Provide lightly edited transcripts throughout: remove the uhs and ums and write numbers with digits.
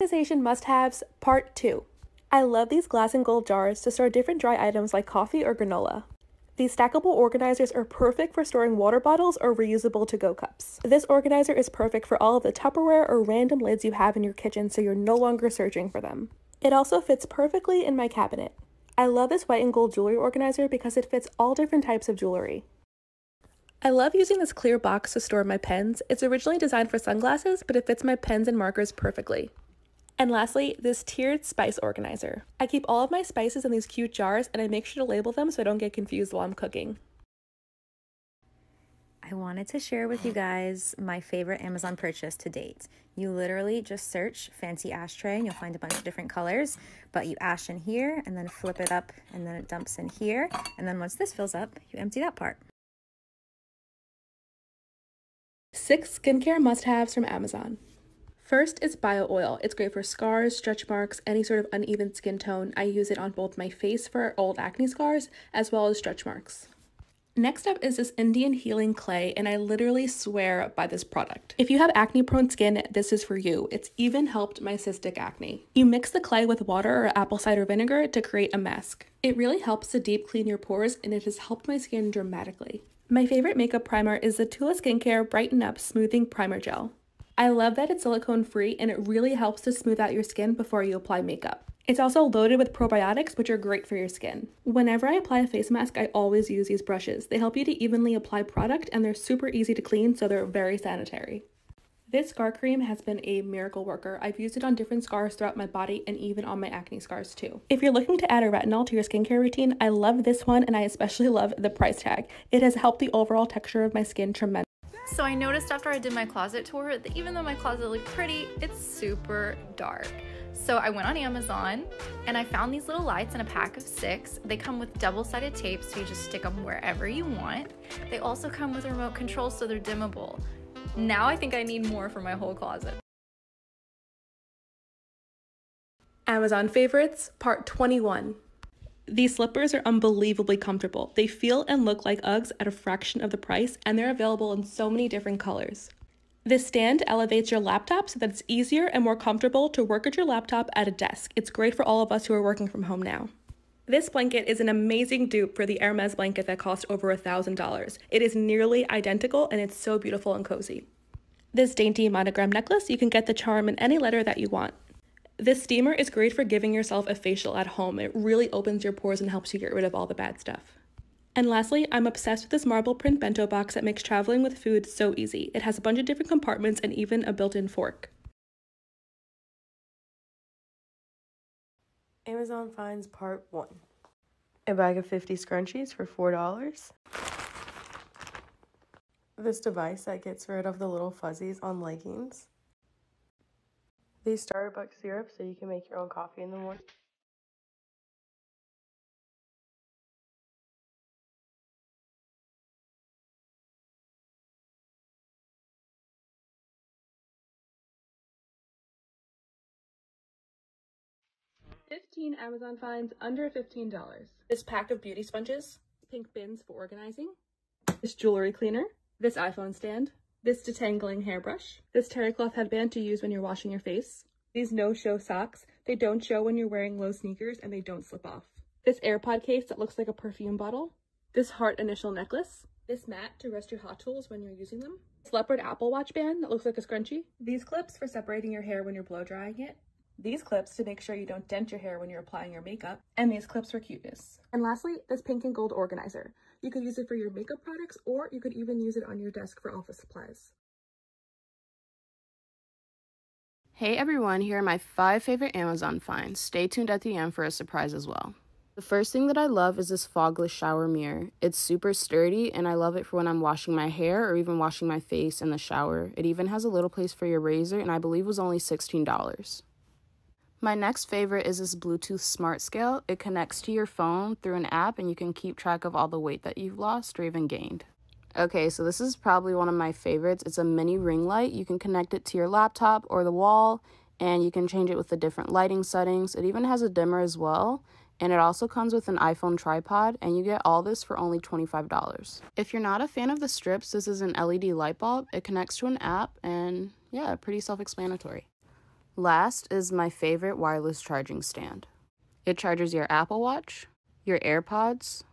Organization must-haves part 2. I love these glass and gold jars to store different dry items like coffee or granola. These stackable organizers are perfect for storing water bottles or reusable to-go cups. This organizer is perfect for all of the Tupperware or random lids you have in your kitchen, so you're no longer searching for them. It also fits perfectly in my cabinet. I love this white and gold jewelry organizer because it fits all different types of jewelry. I love using this clear box to store my pens. It's originally designed for sunglasses, but it fits my pens and markers perfectly. And lastly, this tiered spice organizer. I keep all of my spices in these cute jars and I make sure to label them so I don't get confused while I'm cooking. I wanted to share with you guys my favorite Amazon purchase to date. You literally just search fancy ashtray and you'll find a bunch of different colors, but you ash in here and then flip it up and then it dumps in here. And then once this fills up, you empty that part. 6 skincare must-haves from Amazon. First is Bio Oil. It's great for scars, stretch marks, any sort of uneven skin tone. I use it on both my face for old acne scars as well as stretch marks. Next up is this Indian healing clay, and I literally swear by this product. If you have acne-prone skin, this is for you. It's even helped my cystic acne. You mix the clay with water or apple cider vinegar to create a mask. It really helps to deep clean your pores, and it has helped my skin dramatically. My favorite makeup primer is the Tula Skincare Brighten Up Smoothing Primer Gel. I love that it's silicone-free and it really helps to smooth out your skin before you apply makeup. It's also loaded with probiotics, which are great for your skin. Whenever I apply a face mask, I always use these brushes. They help you to evenly apply product and they're super easy to clean, so they're very sanitary. This scar cream has been a miracle worker. I've used it on different scars throughout my body and even on my acne scars too. If you're looking to add a retinol to your skincare routine, I love this one and I especially love the price tag. It has helped the overall texture of my skin tremendously. So I noticed after I did my closet tour that even though my closet looked pretty, it's super dark. So I went on Amazon and I found these little lights in a pack of 6. They come with double-sided tape, so you just stick them wherever you want. They also come with a remote control, so they're dimmable. Now I think I need more for my whole closet. Amazon favorites, part 21. These slippers are unbelievably comfortable. They feel and look like Uggs at a fraction of the price, and they're available in so many different colors. This stand elevates your laptop so that it's easier and more comfortable to work at your laptop at a desk. It's great for all of us who are working from home now. This blanket is an amazing dupe for the Hermes blanket that cost over $1,000. It is nearly identical, and it's so beautiful and cozy. This dainty monogram necklace, you can get the charm in any letter that you want. This steamer is great for giving yourself a facial at home. It really opens your pores and helps you get rid of all the bad stuff. And lastly, I'm obsessed with this marble print bento box that makes traveling with food so easy. It has a bunch of different compartments and even a built-in fork. Amazon finds part 1. A bag of 50 scrunchies for $4. This device that gets rid of the little fuzzies on leggings. These Starbucks syrup so you can make your own coffee in the morning. Amazon finds under $15. This pack of beauty sponges, pink bins for organizing, this jewelry cleaner, this iPhone stand, this detangling hairbrush, this terry cloth headband to use when you're washing your face, these no-show socks. They don't show when you're wearing low sneakers and they don't slip off. This AirPod case that looks like a perfume bottle, this heart initial necklace, this mat to rest your hot tools when you're using them, this leopard Apple Watch band that looks like a scrunchie, these clips for separating your hair when you're blow drying it, these clips to make sure you don't dent your hair when you're applying your makeup, and these clips for cuteness. And lastly, this pink and gold organizer. You could use it for your makeup products, or you could even use it on your desk for office supplies. Hey everyone, here are my 5 favorite Amazon finds. Stay tuned at the end for a surprise as well. The first thing that I love is this fogless shower mirror. It's super sturdy, and I love it for when I'm washing my hair or even washing my face in the shower. It even has a little place for your razor, and I believe was only $16. My next favorite is this Bluetooth smart scale. It connects to your phone through an app and you can keep track of all the weight that you've lost or even gained. Okay, so this is probably one of my favorites. It's a mini ring light. You can connect it to your laptop or the wall and you can change it with the different lighting settings. It even has a dimmer as well. And it also comes with an iPhone tripod, and you get all this for only $25. If you're not a fan of the strips, this is an LED light bulb. It connects to an app and yeah, pretty self-explanatory. Last is my favorite wireless charging stand. It charges your Apple Watch, your AirPods,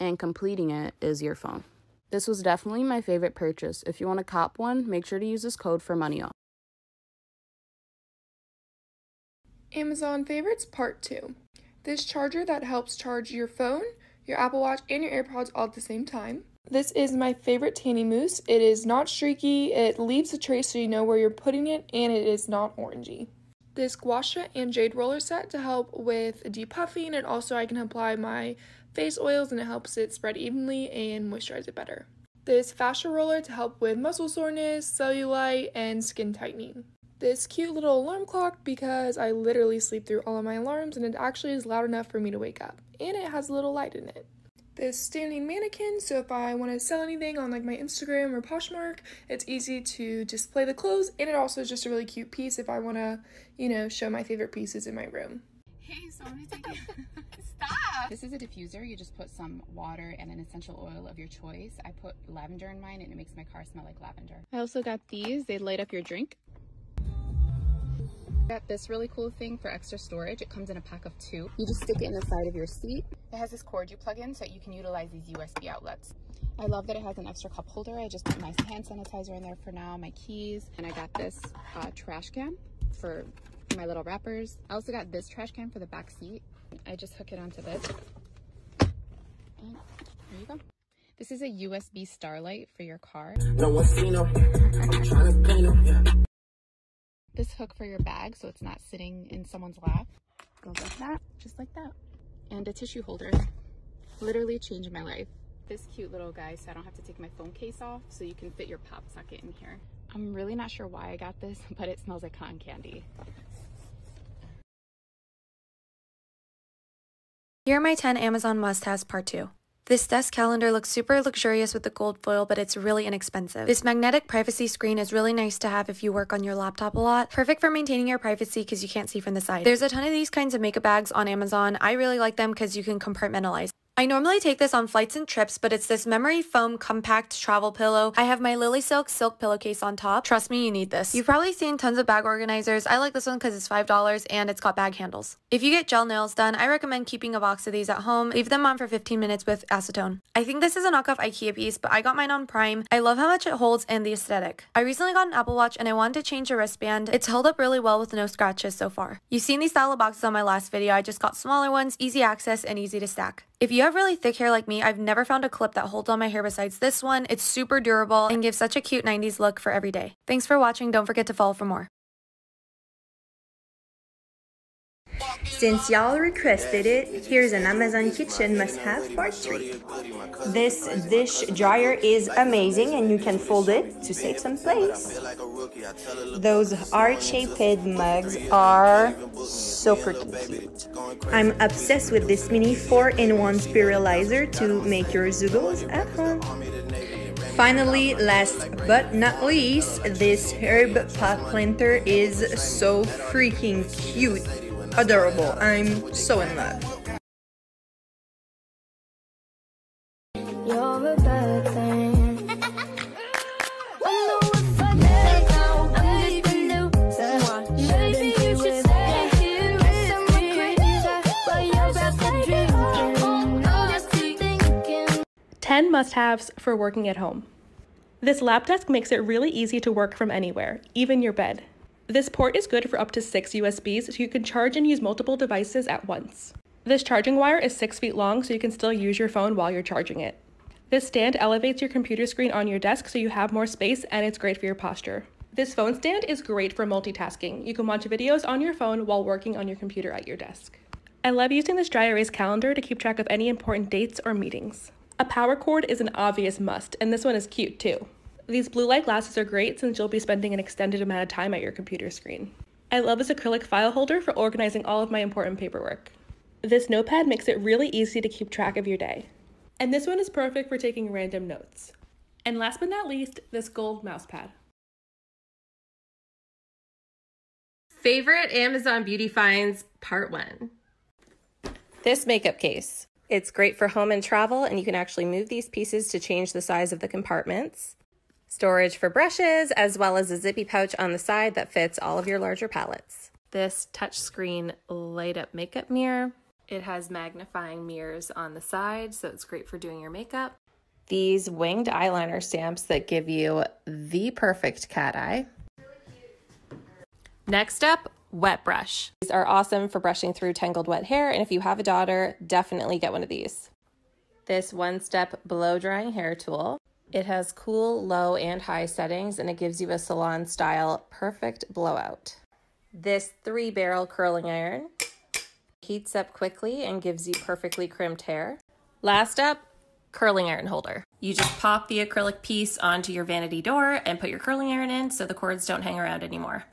and completing it is your phone. This was definitely my favorite purchase. If you want to cop one, make sure to use this code for money off. Amazon favorites part 2. This charger that helps charge your phone, your Apple Watch, and your AirPods all at the same time. This is my favorite Tanny Mousse. It is not streaky, it leaves a trace so you know where you're putting it, and it is not orangey. This Guasha and Jade Roller set to help with depuffing, and also I can apply my face oils and it helps it spread evenly and moisturize it better. This Fascia Roller to help with muscle soreness, cellulite, and skin tightening. This cute little alarm clock because I literally sleep through all of my alarms and it actually is loud enough for me to wake up. And it has a little light in it. This standing mannequin, so if I want to sell anything on like my Instagram or Poshmark, it's easy to display the clothes, and it also is just a really cute piece if I want to, you know, show my favorite pieces in my room. Hey, so I'm gonna take it. Stop! This is a diffuser. You just put some water and an essential oil of your choice. I put lavender in mine and it makes my car smell like lavender. I also got these. They light up your drink. Got this really cool thing for extra storage. It comes in a pack of 2. You just stick it in the side of your seat. It has this cord you plug in so that you can utilize these USB outlets. I love that it has an extra cup holder. I just put my hand sanitizer in there for now, my keys, and I got this trash can for my little wrappers. I also got this trash can for the back seat. I just hook it onto this. And there you go. This is a USB starlight for your car. This hook for your bag so it's not sitting in someone's lap. Goes like that, just like that. And a tissue holder. Literally changed my life. This cute little guy so I don't have to take my phone case off, so you can fit your pop socket in here. I'm really not sure why I got this, but it smells like cotton candy. Here are my 10 Amazon must-haves part 2. This desk calendar looks super luxurious with the gold foil, but it's really inexpensive. This magnetic privacy screen is really nice to have if you work on your laptop a lot. Perfect for maintaining your privacy because you can't see from the side. There's a ton of these kinds of makeup bags on Amazon. I really like them because you can compartmentalize. I normally take this on flights and trips, but it's this memory foam compact travel pillow. I have my Lily silk pillowcase on top. Trust me, you need this. You've probably seen tons of bag organizers. I like this one because it's $5 and it's got bag handles. If you get gel nails done, I recommend keeping a box of these at home. Leave them on for 15 minutes with acetone. I think this is a knockoff IKEA piece, but I got mine on Prime. I love how much it holds and the aesthetic. I recently got an Apple Watch and I wanted to change the wristband. It's held up really well with no scratches so far. You've seen these style of boxes on my last video. I just got smaller ones, easy access, and easy to stack. If you have really thick hair like me, I've never found a clip that holds on my hair besides this one. It's super durable and gives such a cute 90s look for every day. Thanks for watching. Don't forget to follow for more. Since y'all requested it, here's an Amazon kitchen must-have part 3. This dish dryer is amazing and you can fold it to save some place. Those heart-shaped mugs are so freaking cute. I'm obsessed with this mini 4-in-1 spiralizer to make your zoogles at home. Finally, last but not least, this herb pot planter is so freaking cute. Adorable. I'm so in love. You're a bad thing. I know if I let go, I'm just a loser. Maybe you should stay here with someone crazy, but you're about to drinking. I'm just thinking. 10 must-haves for working at home. This lap desk makes it really easy to work from anywhere, even your bed. This port is good for up to 6 USBs, so you can charge and use multiple devices at once. This charging wire is 6 feet long, so you can still use your phone while you're charging it. This stand elevates your computer screen on your desk so you have more space, and it's great for your posture. This phone stand is great for multitasking. You can watch videos on your phone while working on your computer at your desk. I love using this dry erase calendar to keep track of any important dates or meetings. A power cord is an obvious must, and this one is cute too. These blue light glasses are great since you'll be spending an extended amount of time at your computer screen. I love this acrylic file holder for organizing all of my important paperwork. This notepad makes it really easy to keep track of your day. And this one is perfect for taking random notes. And last but not least, this gold mouse pad. Favorite Amazon beauty finds part 1. This makeup case. It's great for home and travel, and you can actually move these pieces to change the size of the compartments. storage for brushes, as well as a zippy pouch on the side that fits all of your larger palettes. This touchscreen light up makeup mirror. It has magnifying mirrors on the side, so it's great for doing your makeup. These winged eyeliner stamps that give you the perfect cat eye. Next up, wet brush. These are awesome for brushing through tangled wet hair, and if you have a daughter, definitely get one of these. This one-step blow-drying hair tool. It has cool, low, and high settings, and it gives you a salon-style perfect blowout. This 3-barrel curling iron heats up quickly and gives you perfectly crimped hair. Last up, curling iron holder. You just pop the acrylic piece onto your vanity door and put your curling iron in so the cords don't hang around anymore.